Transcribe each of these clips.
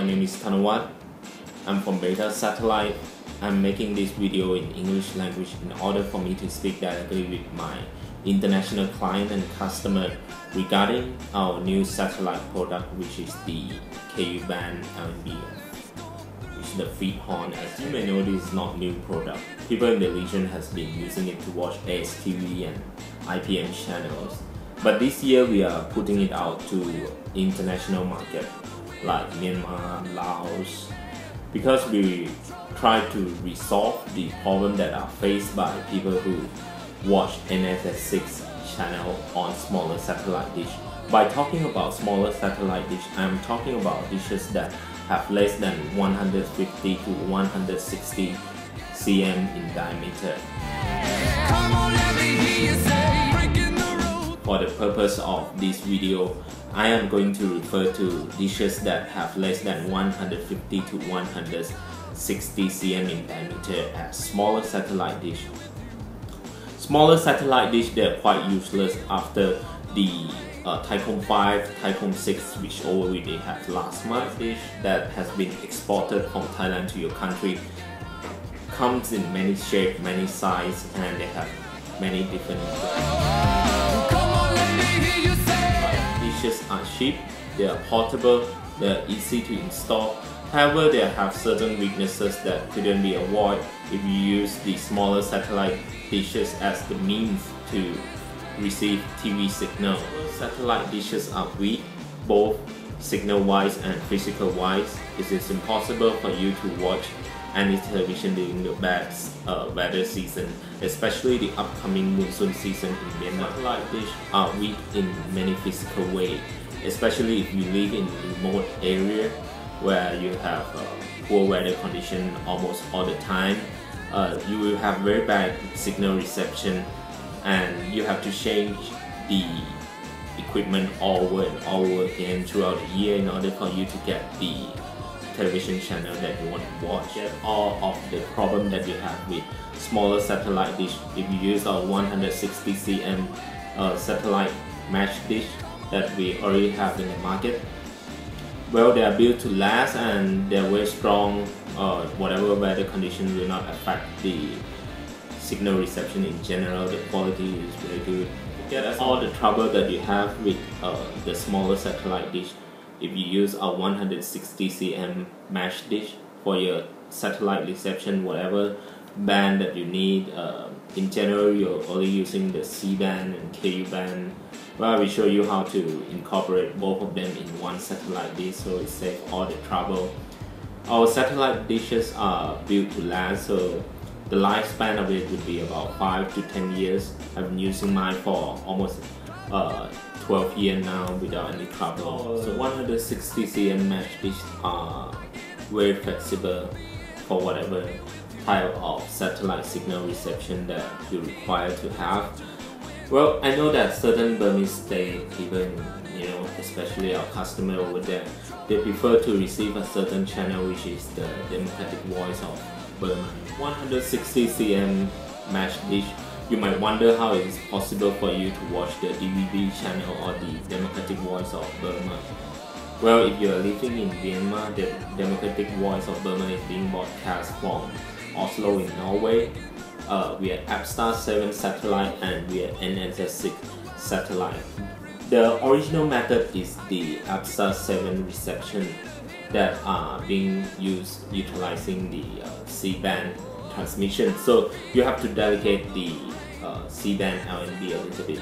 my name is Tanawat. I'm from Beta Satellite. I'm making this video in English language in order for me to speak directly with my international client and customer regarding our new satellite product, which is the Ku-band LNBF, which is the feed horn. As you may know, this is not new product. People in the region has been using it to watch ASTV and IPM channels. But this year we are putting it out to international market like Myanmar, Laos, because we try to resolve the problem that are faced by people who watch NFS6 channel on smaller satellite dish. By talking about smaller satellite dish, I'm talking about dishes that have less than 150 to 160 cm in diameter. Come on, let me hear you say. For the purpose of this video, I am going to refer to dishes that have less than 150 to 160 cm in diameter as smaller satellite dish. Smaller satellite dish, they're quite useless after the Thaicom 5, Thaicom 6, which overall they have last month dish that has been exported from Thailand to your country. Comes in many shape, many size, and they have many different dishes are cheap, they are portable, they are easy to install. However, they have certain weaknesses that couldn't be avoided if you use the smaller satellite dishes as the means to receive TV signal. Satellite dishes are weak, both signal-wise and physical-wise. It is impossible for you to watch any television during the bad weather season, especially the upcoming monsoon season in Myanmar. Satellite dishes are weak in many physical ways, especially if you live in remote area where you have poor weather condition almost all the time. You will have very bad signal reception, and you have to change the equipment all over and all over again throughout the year in order for you to get the television channel that you want to watch. That's all of the problem that you have with smaller satellite dish. If you use our 160 cm satellite mesh dish that we already have in the market, well, they are built to last and they are very strong. Whatever weather condition will not affect the signal reception in general. The quality is very good. Yeah, that's all the trouble that you have with the smaller satellite dish. If you use a 160 cm mesh dish for your satellite reception, whatever band that you need, in general you're only using the C band and Ku band. Well, I will show you how to incorporate both of them in one satellite dish so it saves all the trouble. Our satellite dishes are built to last, so the lifespan of it would be about 5 to 10 years. I've been using mine for almost 12 years now without any trouble. So 160 cm mesh dishes are very flexible for whatever type of satellite signal reception that you require to have. Well, I know that certain Burmese state, even especially our customer over there, they prefer to receive a certain channel, which is the Democratic Voice of Burma. 160 cm mesh dish. You might wonder how it is possible for you to watch the DVB channel or the Democratic Voice of Burma. Well, if you are living in Myanmar, the Democratic Voice of Burma is being broadcast from Oslo in Norway. We are Apstar 7 satellite and we are NSS6 satellite. The original method is the Apstar 7 reception that are being used utilizing the C-band transmission. So you have to delegate the C-band LNB a little bit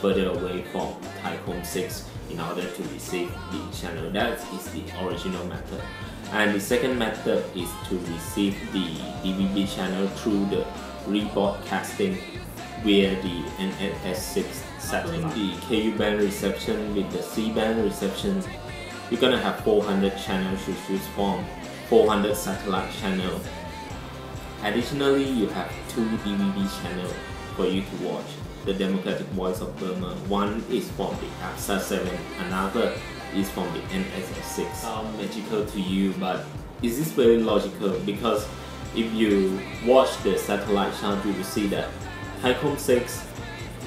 further away from Thaicom 6 in order to receive the channel. That is the original method. And the second method is to receive the DVB channel through the rebroadcasting via the NSS6 satellite. The Ku-band reception with the C-band reception, you're gonna have 400 channels to choose from, 400 satellite channels. Additionally, you have 2 DVB channels for you to watch the Democratic Voice of Burma. One is from the Apstar 7, another is from the NSS6. Sounds magical to you, but is this very logical? Because if you watch the satellite channel, you will see that Thaicom 6,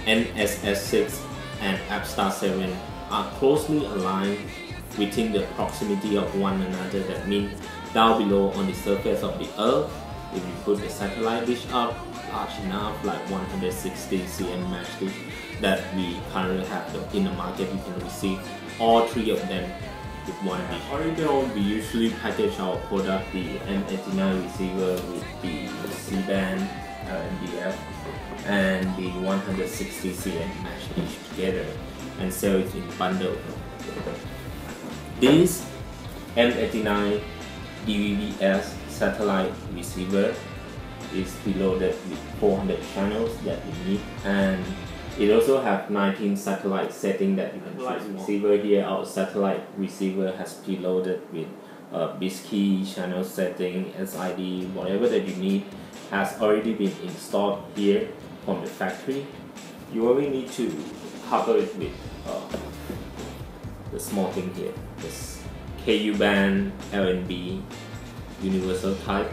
NSS6 and Apstar 7 are closely aligned within the proximity of one another. That means down below on the surface of the earth, if you put a satellite dish up large enough, like 160 cm mesh dish that we currently have in the market, you can receive all three of them with one dish. Although we usually package our product, the M89 receiver with the C-band LNBF and the 160 cm mesh dish together and sell it in bundle. This M89 DVB-S satellite receiver is preloaded with 400 channels that you need, and it also has 19 satellite settings that you can choose. Receiver here, our satellite receiver has preloaded with BISKEY channel setting, SID, whatever that you need has already been installed here from the factory. You only need to couple it with the small thing here, this Ku-band LNB universal type,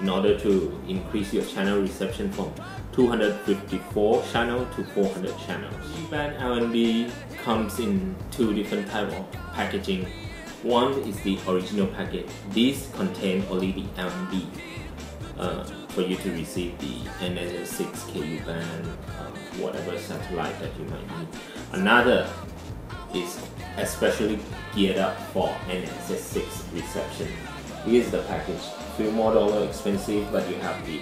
in order to increase your channel reception from 254 channel to 400 channels. Ku-band LNB comes in two different types of packaging. One is the original package. These contain only the LNB for you to receive the NS6 Ku-band, whatever satellite that you might need. Another is especially geared up for NS6 reception. Here's the package, few more dollar expensive, but you have the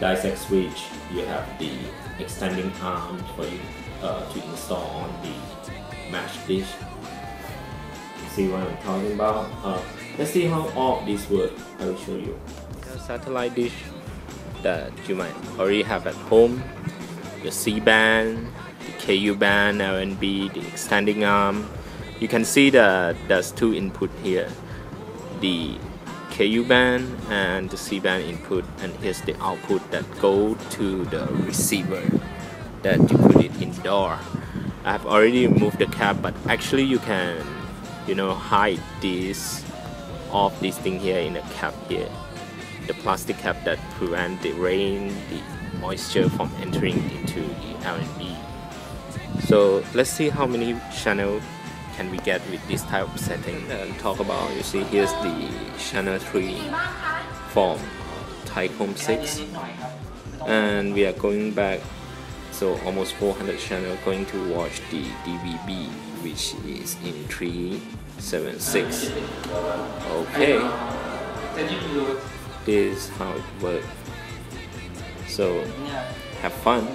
dissect switch, you have the extending arm for you to install on the mesh dish. See what I'm talking about? Let's see how all of these work. I will show you. The satellite dish that you might already have at home, the C-band, the Ku-band LNB, the extending arm. You can see that there's two input here, the Ku-band and the C-band input, and here's the output that go to the receiver that you put it indoor. I've already removed the cap, but actually you can, you know, hide this off this thing here in a cap here, the plastic cap that prevent the rain, the moisture from entering into the LNB. So let's see how many channels can we get with this type of setting and talk about. You see, here's the channel 3 from Thaicom 6, and we are going back, so almost 400 channel going to watch the DVB, which is in 376. Okay, this is how it works, so have fun.